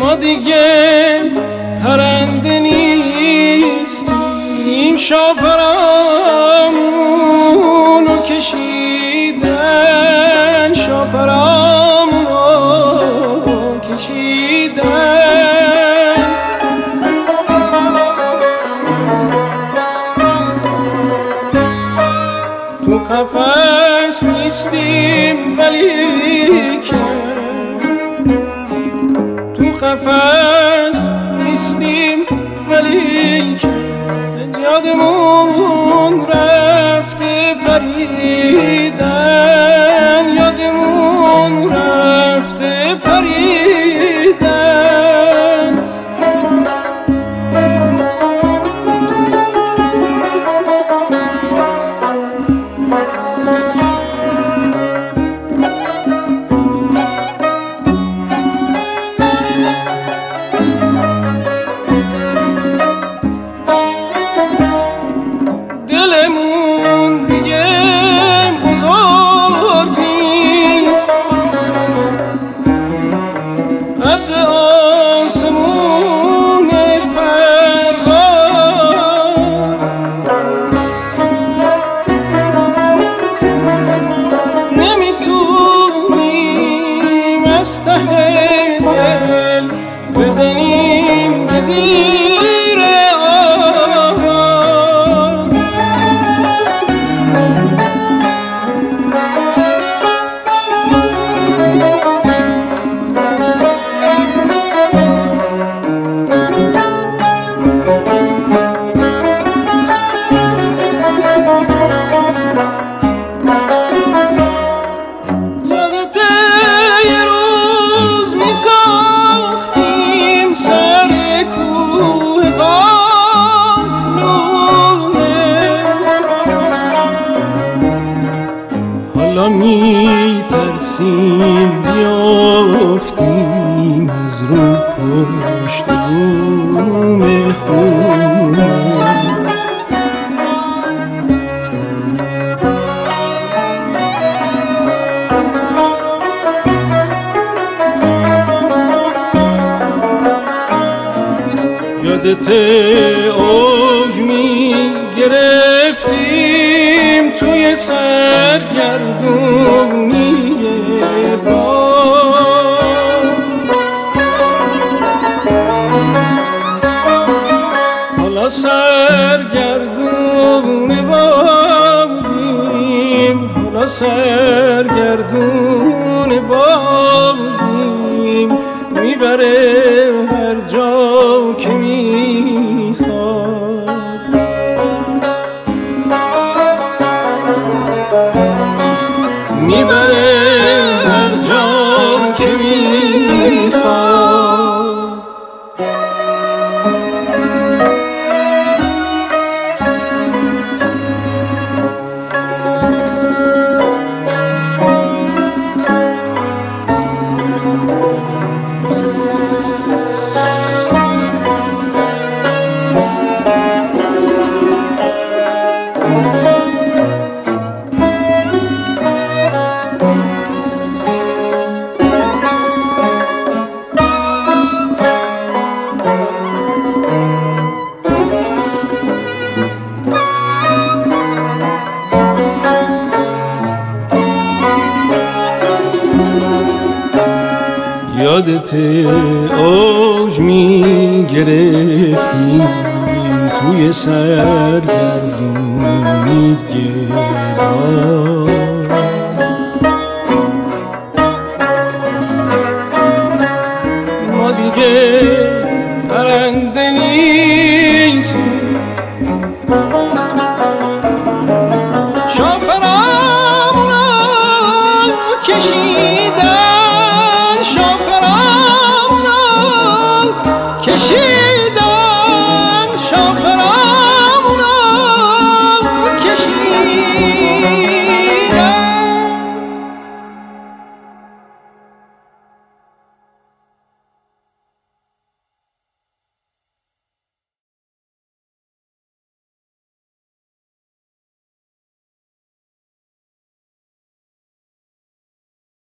ما دیگه پرنده نیستیم، شاپرامونو کشیدن، شاپرامونو کشیدن. تو قفس نیستیم ولی که قفس نیستیم، ولی که یادمون رفته پریدن، یادمون رفته پریدن. دلمون دیگه بزرگ نیست، قد آسمون پرواز. نمیتونیم از ته دل بزنیم به زیر میترسیم بیافتیم از رو پشت بوم خونه. یادت اوج میگرفتیم توی سرگردون سرگردون بابیم، حالا سرگردون بابیم، میبره هر جا که میخواد. میبره هر جا که میخواد. یادت اوج میگرفتیم توی سرگردونی گرد، ما دیگه پرنده نیستیم، شاپرامونو کشیدن، شاپرامونو کشیدن.